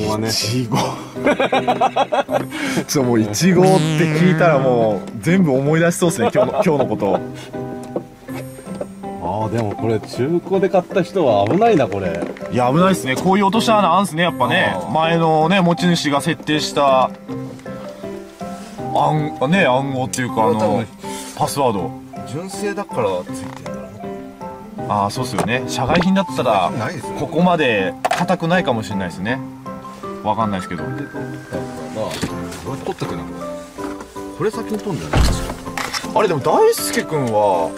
ゴはね、いちごちょっともういちごって聞いたらもう全部思い出しそうですね、今日のこと。ああ、でもこれ中古で買った人は危ないな、これ。いや、危ないですね。こういう落とし穴あるんですね、やっぱね。前のね、持ち主が設定した暗号っていうか、パスワード。純正だからついてる。ああ、そうっすよね。社外品だったらここまで硬くないかもしれないですね。わかんないですけど。取ったくなる。これ先に取るんじゃないですか。あれでも大輔君は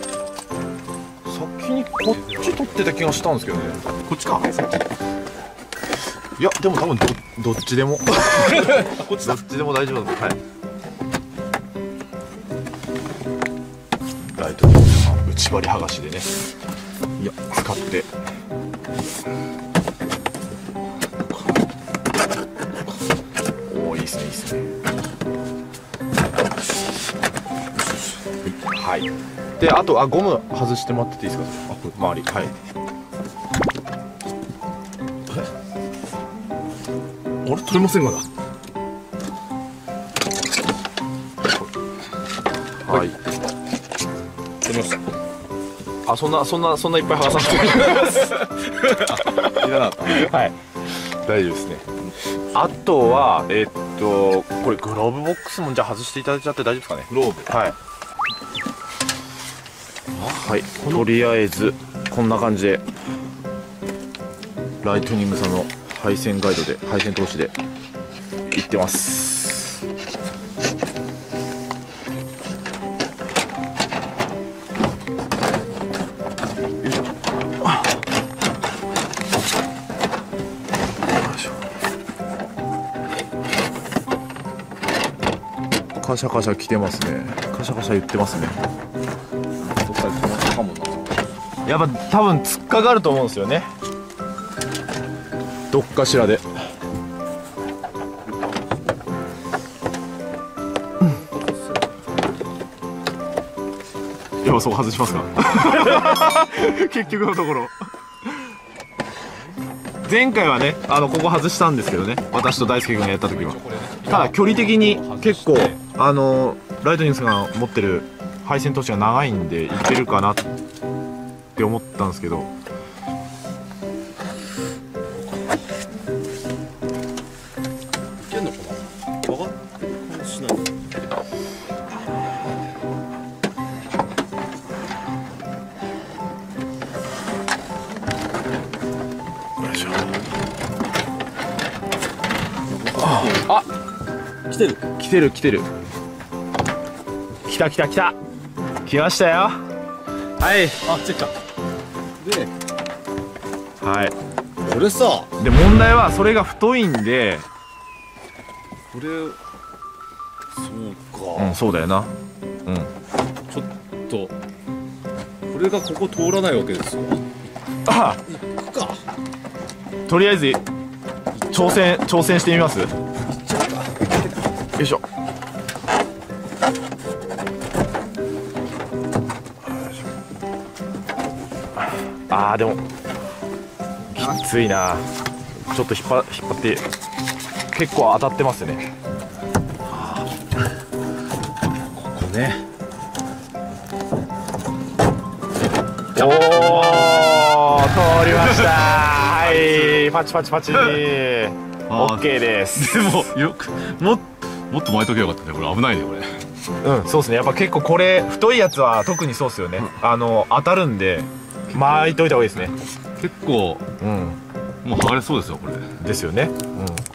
先にこっち取ってた気がしたんですけどね。こっちか。いやでも多分どっちでもこっちどっちでも大丈夫だと。はい。ライト内張り剥がしでね。いや、使っておお、いいですね、いいですね。はい、で、あと、あ、ゴム外してもらってていいですか。あ、これ周り、はい。あれ取れませんがな。はい、取れました。あ、そんないっぱい剥がさなくていいな。はい、大丈夫ですね。あとはこれグローブボックスもじゃあ外していただいちゃって大丈夫ですかね。グローブ、はいはい。とりあえずこんな感じでライトニングさんの配線ガイドで、配線投資でいってます。カシャカシャ来てますね。カシャカシャ言ってますね。やっぱ多分突っかかると思うんですよね、どっかしらで。でもそこ外しますか結局のところ前回はね、ここ外したんですけどね、私と大輔君がやった時は。ただ距離的に結構ライトニングさんが持ってる配線投資が長いんでいけるかなって思ったんですけど、いけんのかな。曲がってしない。よいしょ。あっ、来てる来てる来てる、来た来ましたよ。はい、あ、チェッカーで、はい、これさ、で問題はそれが太いんで、これ、そうか、うん、そうだよな、うん、ちょっとこれがここ通らないわけですよ。ああ、行くか。とりあえず挑戦してみます。行っちゃうか。よいしょ。あー、でもきついな。ちょっと引っ張って結構当たってますね。あー、ここね。おお、通りました。はい、パチパチパチ、オッケーです。でもよくもっと巻いとけばよかったね。これ危ないね、これ。うん、そうですね。やっぱ結構これ太いやつは特にそうっすよね、うん、当たるんで巻いといた方がいいですね。結構、うん、もう剥がれそうですよ、これ。ですよね、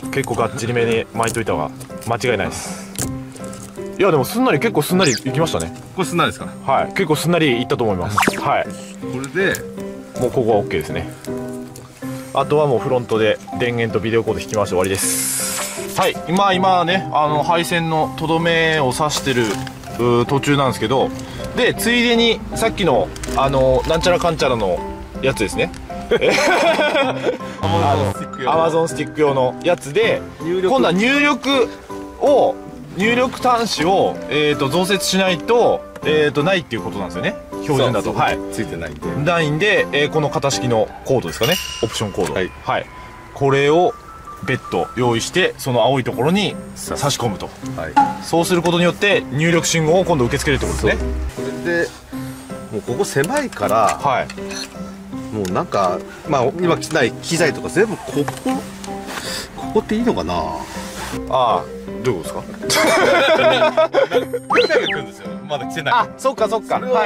うん、結構がっちりめに巻いといた方が間違いないです。いや、でもすんなり、結構すんなりいきましたね。これすんなりですかね。はい、結構すんなりいったと思いますはい、これでもうここは OK ですね。あとはもうフロントで電源とビデオコード引き回して終わりです。はい、今ね、配線のとどめを刺してる途中なんですけど、でついでにさっきのなんちゃらかんちゃらのやつですねアマゾンスティック用のやつで、今度は入力端子を増設しないとないっていうことなんですよね、標準だと。はい、ついてないんでこの型式のコードですかね、オプションコード。はい、これをベッド用意してその青いところに差し込むと、はい、そうすることによって入力信号を今度受け付けるってことですね。それでもうここ狭いから、はい、もうなんか、まあ、今来ない機材とか全部ここっていいのかな。ああ、どういうことですか。みんなが来るんですよ。まだ来てない。あ、そっかそっか。それをどこ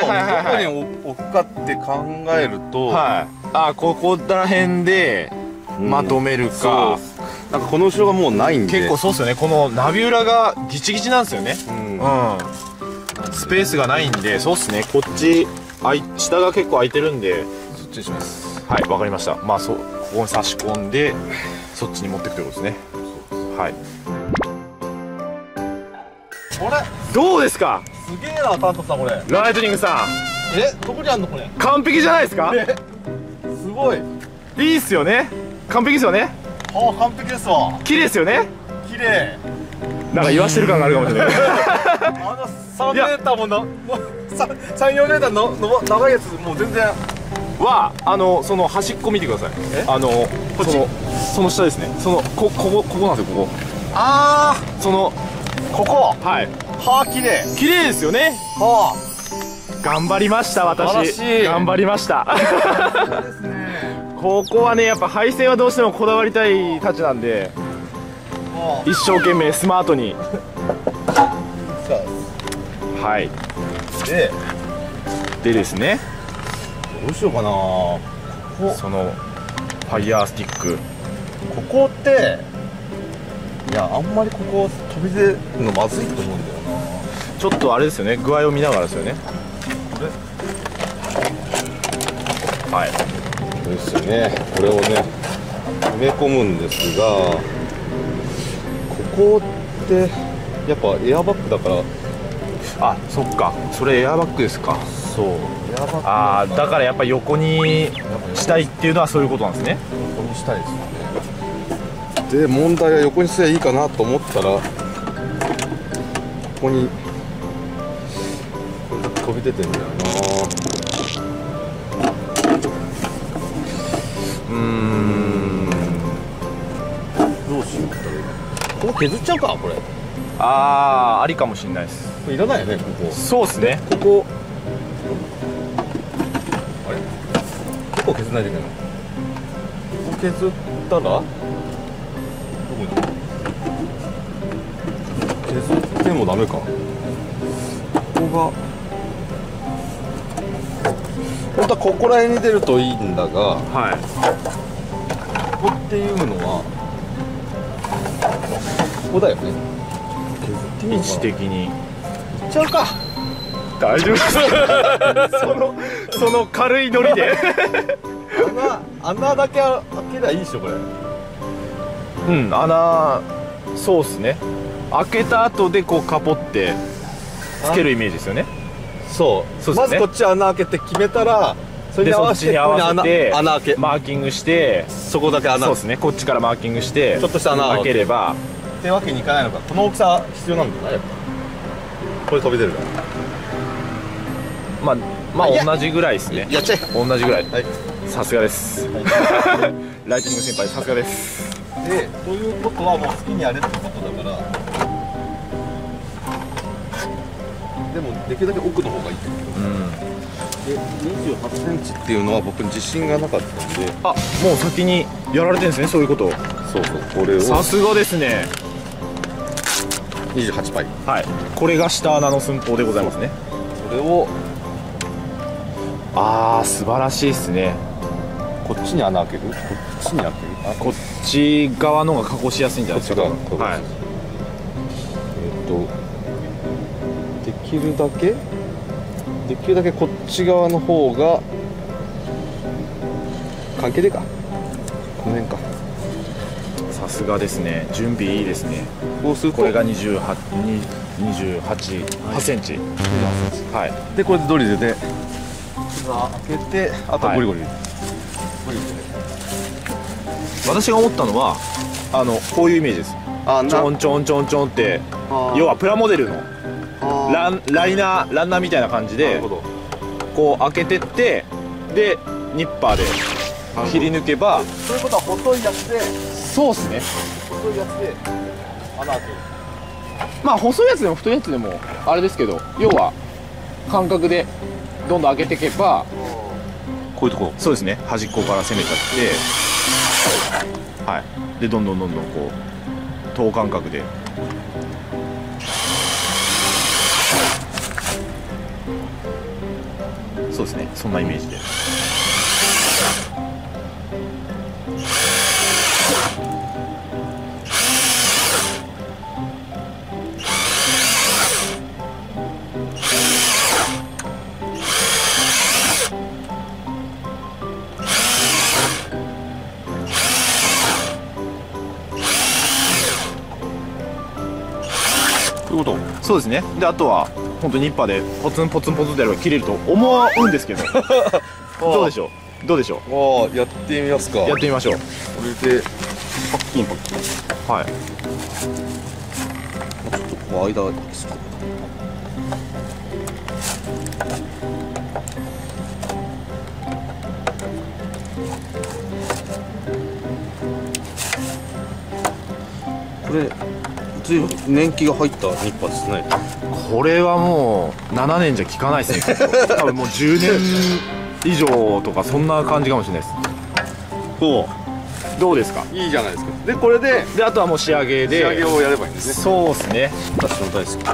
に置くかって考えると、はい、あ、ここら辺でまとめるか。うん、なんかこの後ろがもうないんで。結構そうですよね。このナビ裏がギチギチなんですよね。うん。うん、スペースがないんで、そうですね。こっち下が結構空いてるんで、そっちにします。はい、わかりました。まあそう、ここに差し込んで、そっちに持っていくということですね。はい。これどうですか。すげえな、タントさん、これライトニングさん、どこにあんのこれ。完璧じゃないですか。すごいいいっすよね。完璧ですよね。ああ、完璧ですわ。綺麗ですよね。綺麗。なんか言わしてる感があるかもしれない。あの3メーターもの34メーターの長いやつもう全然は、その端っこ見てください。こっち、その下ですね。そのここなんですよ、ここ。ああ、そのここ、はい、はあ、綺麗。綺麗ですよね。はあ、頑張りました、私。頑張りました。ここはね、やっぱ配線はどうしてもこだわりたいたちなんで。一生懸命スマートに。はい。でですね。どうしようかな。その。ファイヤースティック。ここって。いや、あんまりここ飛び出るのまずいと思うんだよな。ちょっとあれですよね、具合を見ながらですよね。これはい、ですよね。これをね、埋め込むんですが、ここってやっぱエアバッグだから。あ、そっか、それエアバッグですか。そう、エアバッグ。ああ、だからやっぱ横にしたいっていうのはそういうことなんですね。横にしたいですよね。で、問題は横にすればいいかなと思ったら、ここにこれ飛び出てんだよな。どうしよう。ここ削っちゃうか、これ。ああ、ありかもしれないです。これいらないよね、ここ。そうですね。ここ。あれ？結構削らないといけない。ここ削ったら？削ってもダメか。ここが本当はここら辺に出るといいんだが、はい、ここっていうのはここだよね。位置的にいっちゃうか。大丈夫です。その軽いノリで穴だけ開けりゃいいでしょ、これ。うん、穴、そうっすね。開けた後でこうカポってつけるイメージですよね。そうそうですね。まずこっち穴開けて決めたら、それに合わせて穴開けマーキングして、そこだけ穴。そうですね。こっちからマーキングしてちょっとした穴開ければってわけにいかないのか。この大きさ必要なんだよね。これ飛び出るから、まあ同じぐらいですね。やっちゃえ、同じぐらい。さすがです、ライトニング先輩、さすがです。で、ということはもう好きにやれってことだから、でもできるだけ奥の方がいいってことで、28センチっていうのは僕自信がなかったんで。あ、もう先にやられてるんですね、そういうこと。そうそう、これを。さすがですね。28パイ。はい。これが下穴の寸法でございますね。それを。ああ、素晴らしいですね。こっちに穴開ける？こっちに開ける？こっち側の方が加工しやすいんじゃないですか。はい。できるだけこっち側の方が関係でか、この辺か。さすがですね、準備いいですね。こうするとこれが28センチ、はい、でこれでドリルで今開けて、あとはゴリゴリ、はい、ゴリゴリ。私が思ったのはこういうイメージです。ちょんちょんちょんちょんって、要はプラモデルのランナーみたいな感じでこう開けてって、でニッパーで切り抜けば。ということは細いやつで。そうですね。細いやつで穴開ける。まあ細いやつでも太いやつでもあれですけど、要は感覚でどんどん開けていけば。こういうとこ、そうですね、端っこから攻めちゃって、はい、でどんどんこう等間隔で。そうですね、そんなイメージで。ということ、そうですね。で、あとは本当にニッパーでポツンポツンポツンってやれば切れると思うんですけどどうでしょう、どうでしょう。ああ、やってみますか。やってみましょう。これでパッキンパッキン、はい、ちょっとこう間をですか。これ随分年季が入ったニッパーですね。これはもう7年じゃ効かないですね多分もう10年以上とかそんな感じかもしれないです。おどうですか、いいじゃないですか。でこれで、あとはもう仕上げで、仕上げをやればいいんですね。そうですね、私の大好き。あ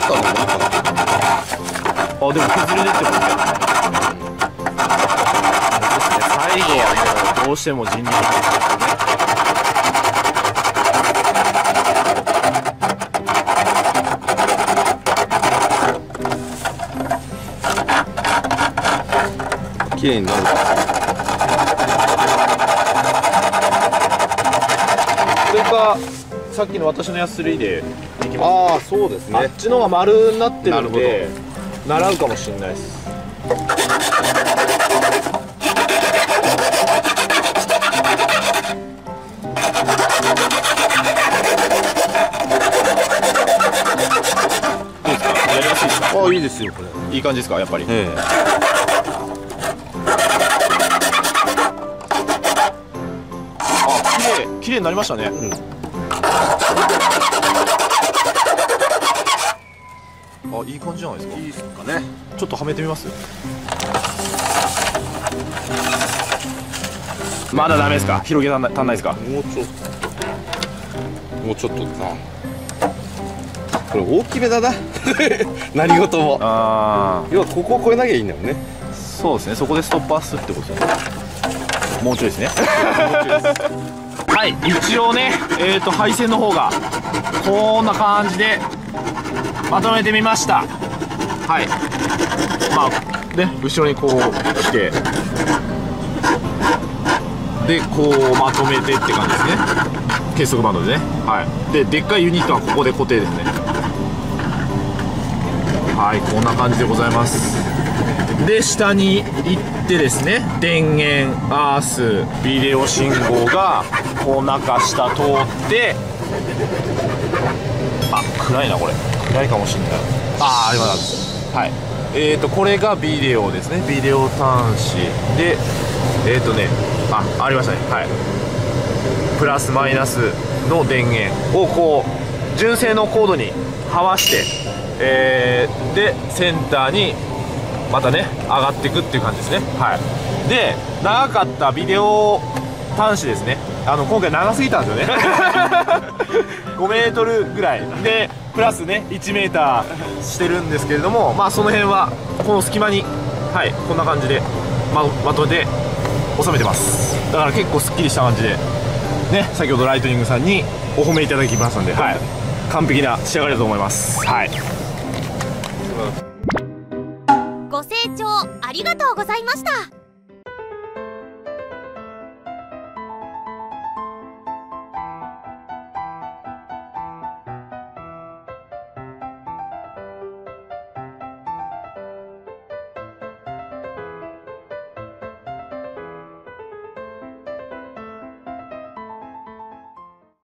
ったの、あ、でも崩れ出てもいいんだよね。最後はもうどうしても人力ですね。綺麗になる。でかさっきの私のヤスリでできます。ああそうですね。あっちのが丸になってるので習うかもしれないです。どうですか、やりやすいですか。ああいいですよこれ。いい感じですかやっぱり。綺麗になりましたね。うん、あ、いい感じじゃないですか。いいですかね。ちょっとはめてみます。まだダメですか。広げ足んないですか。もうちょっと。もうちょっとな。これ大きめだな。何事も。ああ。要はここを越えなきゃいいんだよね。そうですね。そこでストッパーするってことですね。もうちょいですね。はい、一応ね、配線の方がこんな感じでまとめてみました。はい、まあね、後ろにこう来てでこうまとめてって感じですね。結束バンドでね、はい、でっかいユニットはここで固定ですね。はい、こんな感じでございます。で下に行ってですね、電源、アース、ビデオ信号がこう中下通って、あ、暗いなこれ。暗いかもしんない。ああ、あれははい、これがビデオですね。ビデオ端子でね、あ、ありましたね。はい、プラスマイナスの電源をこう純正のコードにはわして、でセンターにまたね上がっていくっていう感じですね。はい、で長かったビデオ端子ですね、今回長すぎたんですよね5メートルぐらいでプラスね1メーターしてるんですけれども、まあその辺はこの隙間に、はい、こんな感じで まとめて収めてます。だから結構すっきりした感じでね、先ほどライトニングさんにお褒めいただきましたんで、はい、完璧な仕上がりだと思います。はい、ご清聴ありがとうございました。